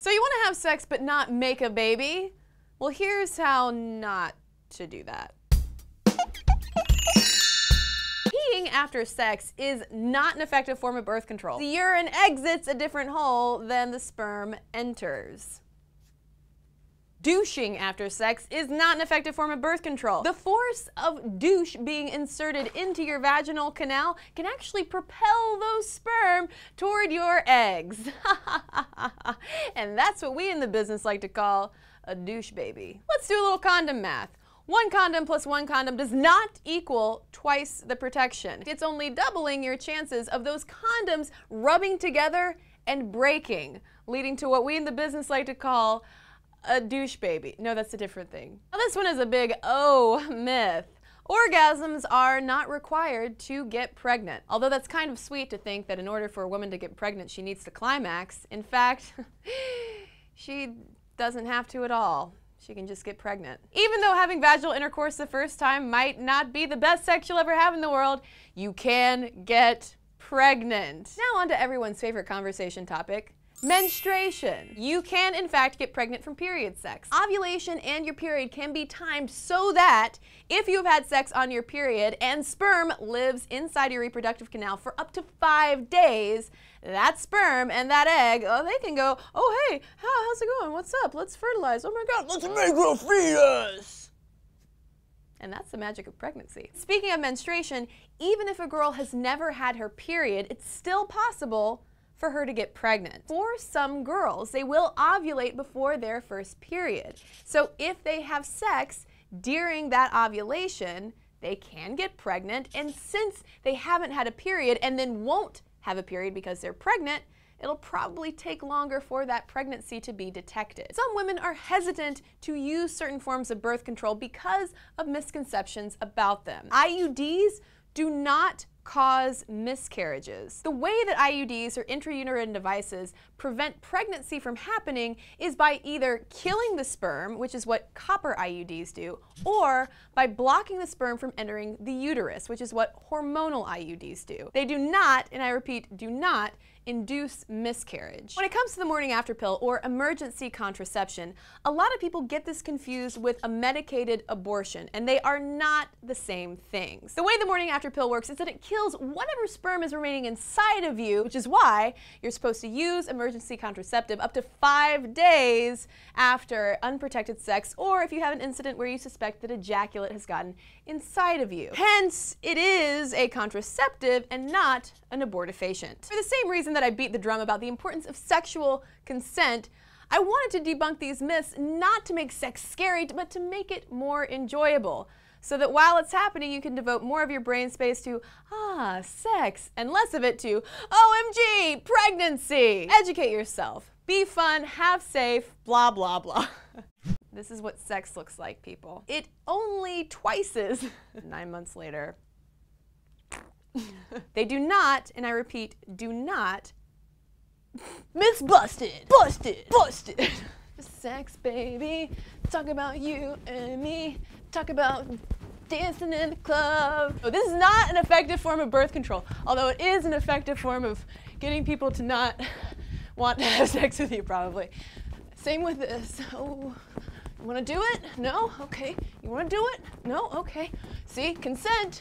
So you want to have sex but not make a baby? Well, here's how not to do that. Peeing after sex is not an effective form of birth control. The urine exits a different hole than the sperm enters. Douching after sex is not an effective form of birth control. The force of douche being inserted into your vaginal canal can actually propel those sperm toward your eggs. And that's what we in the business like to call a douche baby. Let's do a little condom math. One condom plus one condom does not equal twice the protection. It's only doubling your chances of those condoms rubbing together and breaking, leading to what we in the business like to call a douche baby. No, that's a different thing. Now, this one is a big oh myth. Orgasms are not required to get pregnant. Although that's kind of sweet to think that in order for a woman to get pregnant, she needs to climax. In fact, she doesn't have to at all. She can just get pregnant. Even though having vaginal intercourse the first time might not be the best sex you'll ever have in the world, you can get pregnant. Now on to everyone's favorite conversation topic. Menstruation. You can, in fact, get pregnant from period sex. Ovulation and your period can be timed so that if you've had sex on your period and sperm lives inside your reproductive canal for up to 5 days, that sperm and that egg, oh, they can go, oh, hey, how's it going? What's up? Let's fertilize. Oh my God, let's make a fetus. And that's the magic of pregnancy. Speaking of menstruation, even if a girl has never had her period, it's still possible for her to get pregnant. For some girls, they will ovulate before their first period. So if they have sex during that ovulation, they can get pregnant, and since they haven't had a period and then won't have a period because they're pregnant, it'll probably take longer for that pregnancy to be detected. Some women are hesitant to use certain forms of birth control because of misconceptions about them. IUDs do not cause miscarriages. The way that IUDs, or intrauterine devices, prevent pregnancy from happening is by either killing the sperm, which is what copper IUDs do, or by blocking the sperm from entering the uterus, which is what hormonal IUDs do. They do not, and I repeat, do not induce miscarriage. When it comes to the morning after pill or emergency contraception, a lot of people get this confused with a medicated abortion, and they are not the same things. The way the morning after pill works is that it kills whatever sperm is remaining inside of you, which is why you're supposed to use emergency contraceptive up to 5 days after unprotected sex, or if you have an incident where you suspect that ejaculate has gotten inside of you. Hence, it is a contraceptive and not an abortifacient. For the same reason that I beat the drum about the importance of sexual consent, I wanted to debunk these myths, not to make sex scary, but to make it more enjoyable, so that while it's happening, you can devote more of your brain space to, sex, and less of it to, OMG, pregnancy. Educate yourself, be fun, have safe, blah, blah, blah. This is what sex looks like, people. It only twices 9 months later. They do not, and I repeat, do not, miss busted, busted, busted. Sex, baby, talk about you and me, talk about dancing in the club. Oh, this is not an effective form of birth control, although it is an effective form of getting people to not want to have sex with you, probably. Same with this. Oh, you wanna do it? No? Okay. You wanna do it? No? Okay. See? Consent.